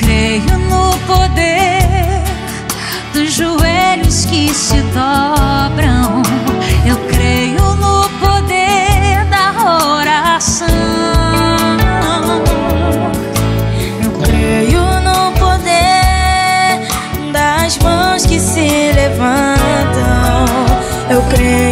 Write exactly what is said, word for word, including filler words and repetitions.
creio no poder dos joelhos que se dobram. Eu creio no poder da oração. Eu creio no poder das mãos que se levantam. Eu creio.